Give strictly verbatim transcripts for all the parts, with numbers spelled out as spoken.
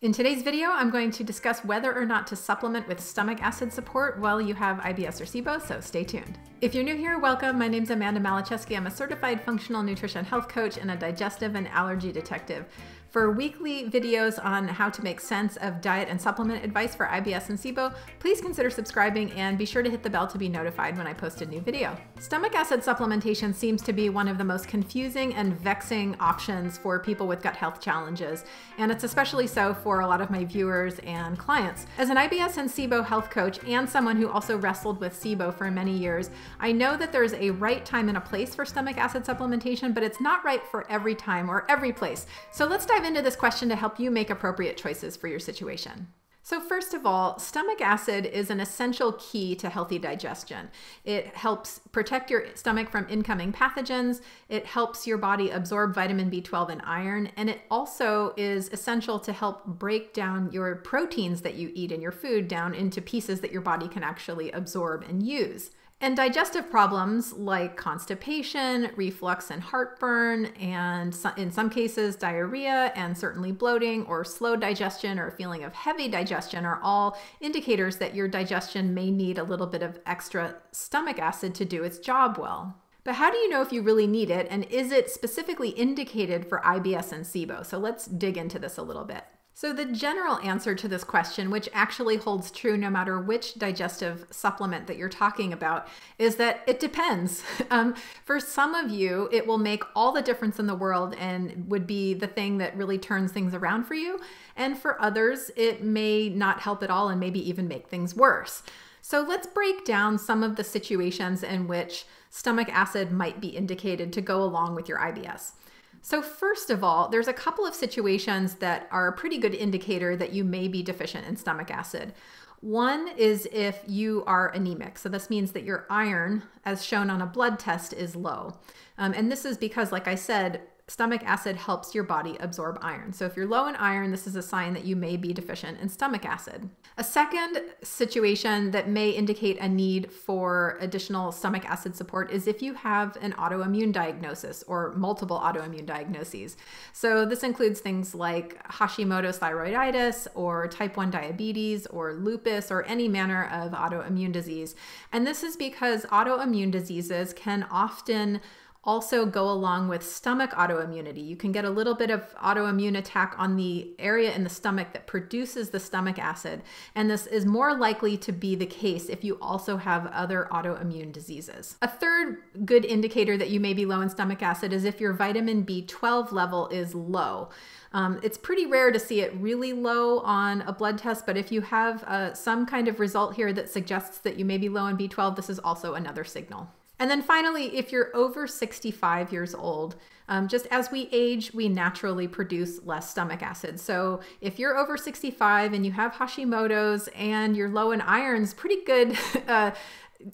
In today's video, I'm going to discuss whether or not to supplement with stomach acid support while you have I B S or SIBO, so stay tuned. If you're new here, welcome. My name's Amanda Malachewski. I'm a certified functional nutrition health coach and a digestive and allergy detective. For weekly videos on how to make sense of diet and supplement advice for I B S and SIBO, please consider subscribing and be sure to hit the bell to be notified when I post a new video. Stomach acid supplementation seems to be one of the most confusing and vexing options for people with gut health challenges, and it's especially so for a lot of my viewers and clients. As an I B S and SIBO health coach and someone who also wrestled with SIBO for many years, I know that there's a right time and a place for stomach acid supplementation, but it's not right for every time or every place. So let's dive into this question to help you make appropriate choices for your situation. So first of all, stomach acid is an essential key to healthy digestion. It helps protect your stomach from incoming pathogens, it helps your body absorb vitamin B twelve and iron, and it also is essential to help break down your proteins that you eat in your food down into pieces that your body can actually absorb and use. And digestive problems like constipation, reflux and heartburn, and in some cases diarrhea, and certainly bloating or slow digestion or a feeling of heavy digestion are all indicators that your digestion may need a little bit of extra stomach acid to do its job well. But how do you know if you really need it, and is it specifically indicated for I B S and SIBO? So let's dig into this a little bit. So the general answer to this question, which actually holds true no matter which digestive supplement that you're talking about, is that it depends. Um, for some of you, it will make all the difference in the world and would be the thing that really turns things around for you. And for others, it may not help at all and maybe even make things worse. So let's break down some of the situations in which stomach acid might be indicated to go along with your I B S. So first of all, there's a couple of situations that are a pretty good indicator that you may be deficient in stomach acid. One is if you are anemic. So this means that your iron, as shown on a blood test, is low. Um, and this is because, like I said, stomach acid helps your body absorb iron. So if you're low in iron, this is a sign that you may be deficient in stomach acid. A second situation that may indicate a need for additional stomach acid support is if you have an autoimmune diagnosis or multiple autoimmune diagnoses. So this includes things like Hashimoto's thyroiditis or type one diabetes or lupus or any manner of autoimmune disease. And this is because autoimmune diseases can often also go along with stomach autoimmunity. You can get a little bit of autoimmune attack on the area in the stomach that produces the stomach acid. And this is more likely to be the case if you also have other autoimmune diseases. A third good indicator that you may be low in stomach acid is if your vitamin B twelve level is low. Um, it's pretty rare to see it really low on a blood test, but if you have uh, some kind of result here that suggests that you may be low in B twelve, this is also another signal. And then finally, if you're over sixty-five years old, um, just as we age, we naturally produce less stomach acid. So if you're over sixty-five and you have Hashimoto's and you're low in irons, pretty good uh,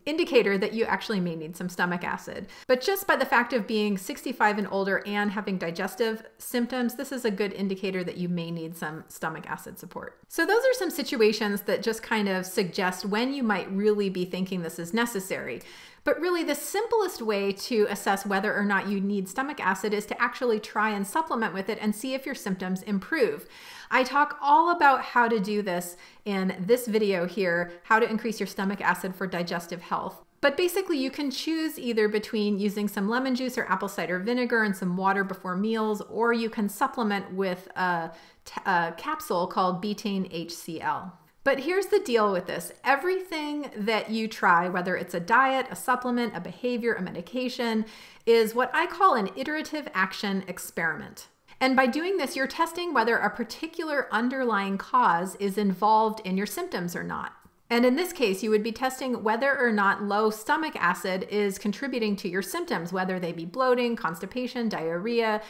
indicator that you actually may need some stomach acid. But just by the fact of being sixty-five and older and having digestive symptoms, this is a good indicator that you may need some stomach acid support. So those are some situations that just kind of suggest when you might really be thinking this is necessary. But really the simplest way to assess whether or not you need stomach acid is to actually try and supplement with it and see if your symptoms improve. I talk all about how to do this in this video here, how to increase your stomach acid for digestive health. But basically you can choose either between using some lemon juice or apple cider vinegar and some water before meals, or you can supplement with a, a capsule called betaine H C L. But here's the deal with this. Everything that you try, whether it's a diet, a supplement, a behavior, a medication, is what I call an iterative action experiment. And by doing this, you're testing whether a particular underlying cause is involved in your symptoms or not. And in this case, you would be testing whether or not low stomach acid is contributing to your symptoms, whether they be bloating, constipation, diarrhea,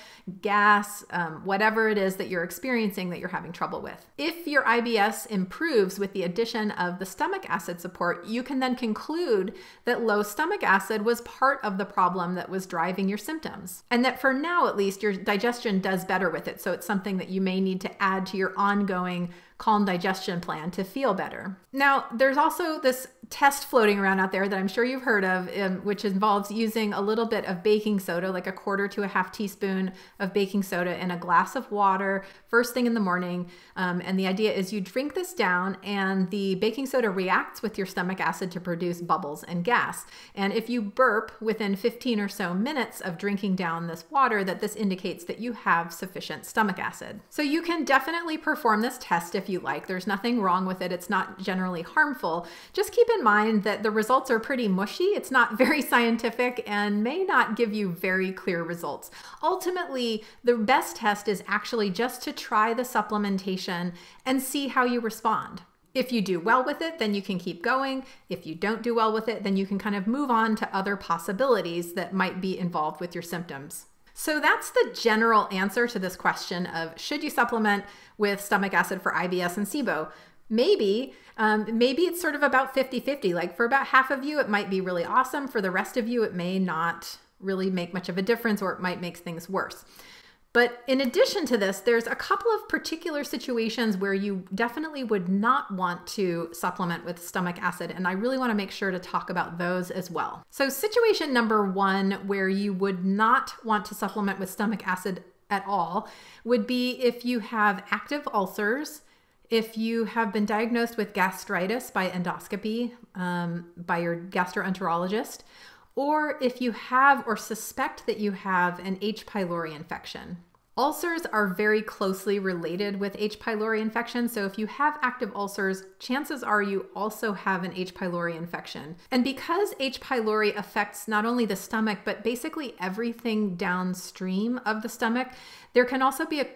gas, um, whatever it is that you're experiencing that you're having trouble with. If your I B S improves with the addition of the stomach acid support, you can then conclude that low stomach acid was part of the problem that was driving your symptoms, and that for now, at least, your digestion does better with it. So it's something that you may need to add to your ongoing Calm Digestion plan to feel better. Now, there's also this test floating around out there that I'm sure you've heard of, um, which involves using a little bit of baking soda, like a quarter to a half teaspoon of baking soda in a glass of water first thing in the morning. Um, and the idea is you drink this down and the baking soda reacts with your stomach acid to produce bubbles and gas. And if you burp within fifteen or so minutes of drinking down this water, that this indicates that you have sufficient stomach acid. So you can definitely perform this test if you like. There's nothing wrong with it. It's not generally harmful. Just keep in mind that the results are pretty mushy. It's not very scientific and may not give you very clear results. Ultimately, the best test is actually just to try the supplementation and see how you respond. If you do well with it, then you can keep going. If you don't do well with it, then you can kind of move on to other possibilities that might be involved with your symptoms. So that's the general answer to this question of, should you supplement with stomach acid for I B S and SIBO? Maybe, um, maybe it's sort of about fifty fifty, like for about half of you, it might be really awesome. For the rest of you, it may not really make much of a difference, or it might make things worse. But in addition to this, there's a couple of particular situations where you definitely would not want to supplement with stomach acid, and I really want to make sure to talk about those as well. So situation number one, where you would not want to supplement with stomach acid at all, would be if you have active ulcers, if you have been diagnosed with gastritis by endoscopy, um, by your gastroenterologist, or if you have or suspect that you have an H. pylori infection. Ulcers are very closely related with H. pylori infection, so if you have active ulcers, chances are you also have an H. pylori infection. And because H. pylori affects not only the stomach, but basically everything downstream of the stomach, there can also be a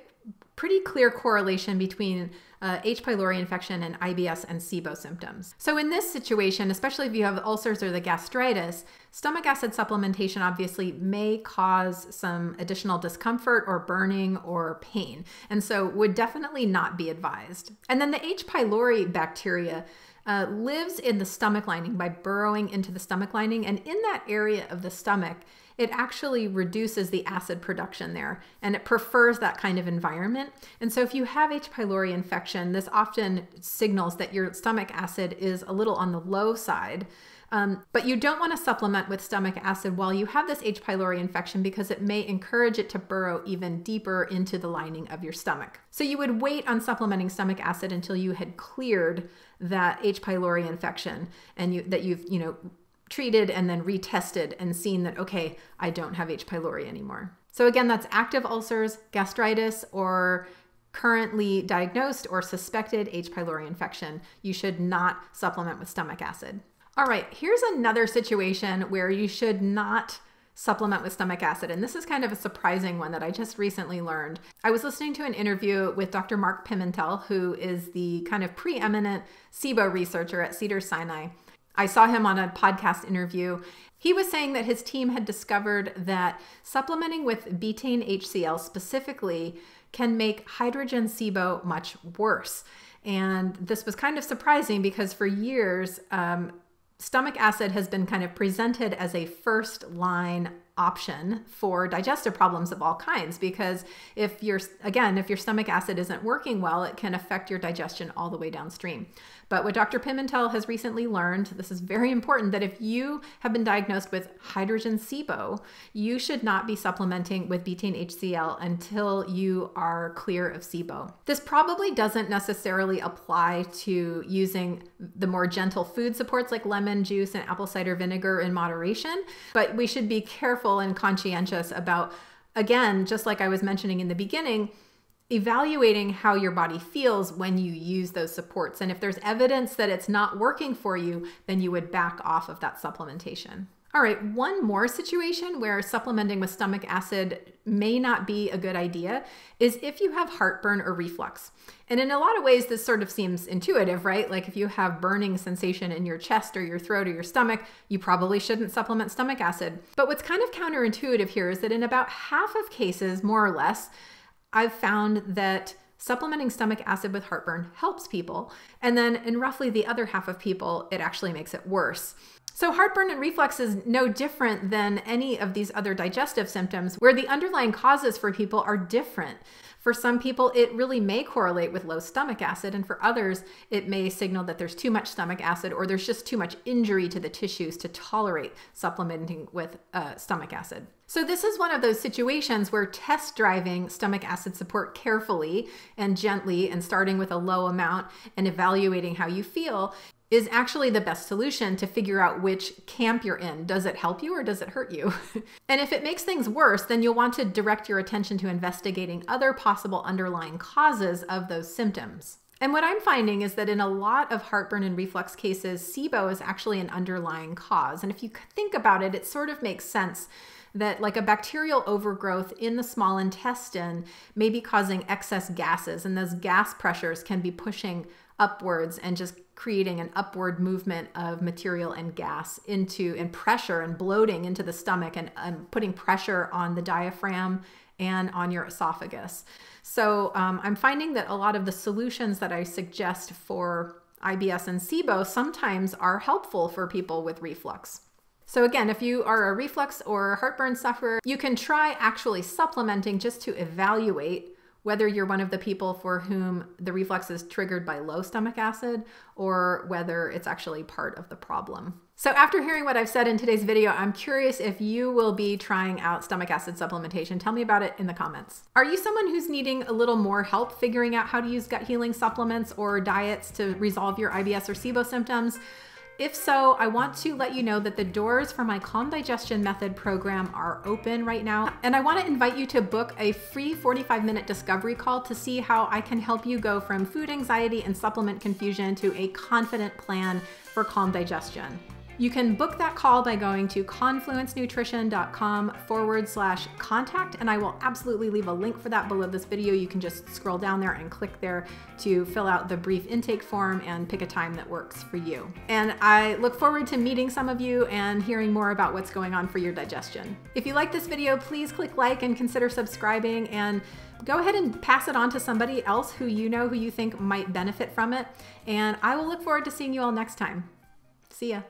pretty clear correlation between uh, H. pylori infection and I B S and SIBO symptoms. So in this situation, especially if you have ulcers or the gastritis, stomach acid supplementation obviously may cause some additional discomfort or burning or pain, and so would definitely not be advised. And then the H. pylori bacteria uh, lives in the stomach lining by burrowing into the stomach lining, and in that area of the stomach, it actually reduces the acid production there, and it prefers that kind of environment. And so if you have H. pylori infection, this often signals that your stomach acid is a little on the low side. Um, but you don't want to supplement with stomach acid while you have this H. pylori infection, because it may encourage it to burrow even deeper into the lining of your stomach. So you would wait on supplementing stomach acid until you had cleared that H. pylori infection and you, that you've, you know, treated and then retested and seen that, okay, I don't have H. pylori anymore. So again, that's active ulcers, gastritis, or currently diagnosed or suspected H. pylori infection. You should not supplement with stomach acid. All right, here's another situation where you should not supplement with stomach acid, and this is kind of a surprising one that I just recently learned. I was listening to an interview with Doctor Mark Pimentel, who is the kind of preeminent SIBO researcher at Cedars-Sinai. I saw him on a podcast interview. He was saying that his team had discovered that supplementing with betaine H C L specifically can make hydrogen SIBO much worse. And this was kind of surprising because for years, um, stomach acid has been kind of presented as a first line option for digestive problems of all kinds, because if you're, again, if your stomach acid isn't working well, it can affect your digestion all the way downstream. But what Doctor Pimentel has recently learned, this is very important, that if you have been diagnosed with hydrogen SIBO, you should not be supplementing with betaine H C L until you are clear of SIBO. This probably doesn't necessarily apply to using the more gentle food supports like lemon juice and apple cider vinegar in moderation, but we should be careful and conscientious about, again, just like I was mentioning in the beginning, evaluating how your body feels when you use those supports. And if there's evidence that it's not working for you, then you would back off of that supplementation. All right, one more situation where supplementing with stomach acid may not be a good idea is if you have heartburn or reflux. And in a lot of ways, this sort of seems intuitive, right? Like if you have burning sensation in your chest or your throat or your stomach, you probably shouldn't supplement stomach acid. But what's kind of counterintuitive here is that in about half of cases, more or less, I've found that supplementing stomach acid with heartburn helps people. And then in roughly the other half of people, it actually makes it worse. So heartburn and reflux is no different than any of these other digestive symptoms, where the underlying causes for people are different. For some people, it really may correlate with low stomach acid, and for others, it may signal that there's too much stomach acid or there's just too much injury to the tissues to tolerate supplementing with uh, stomach acid. So this is one of those situations where test driving stomach acid support carefully and gently and starting with a low amount and evaluating how you feel is actually the best solution to figure out which camp you're in. Does it help you or does it hurt you? And if it makes things worse, then you'll want to direct your attention to investigating other possible underlying causes of those symptoms. And what I'm finding is that in a lot of heartburn and reflux cases, SIBO is actually an underlying cause. And if you think about it, it sort of makes sense that like a bacterial overgrowth in the small intestine may be causing excess gases, and those gas pressures can be pushing upwards and just creating an upward movement of material and gas into and pressure and bloating into the stomach and, and putting pressure on the diaphragm and on your esophagus. So um, I'm finding that a lot of the solutions that I suggest for I B S and SIBO sometimes are helpful for people with reflux. So again, if you are a reflux or heartburn sufferer, you can try actually supplementing just to evaluate whether you're one of the people for whom the reflux is triggered by low stomach acid or whether it's actually part of the problem. So after hearing what I've said in today's video, I'm curious if you will be trying out stomach acid supplementation. Tell me about it in the comments. Are you someone who's needing a little more help figuring out how to use gut healing supplements or diets to resolve your I B S or SIBO symptoms? If so, I want to let you know that the doors for my Calm Digestion Method program are open right now. And I want to invite you to book a free forty-five minute discovery call to see how I can help you go from food anxiety and supplement confusion to a confident plan for calm digestion. You can book that call by going to confluencenutrition.com forward slash contact, and I will absolutely leave a link for that below this video. You can just scroll down there and click there to fill out the brief intake form and pick a time that works for you. And I look forward to meeting some of you and hearing more about what's going on for your digestion. If you like this video, please click like and consider subscribing, and go ahead and pass it on to somebody else who you know who you think might benefit from it. And I will look forward to seeing you all next time. See ya.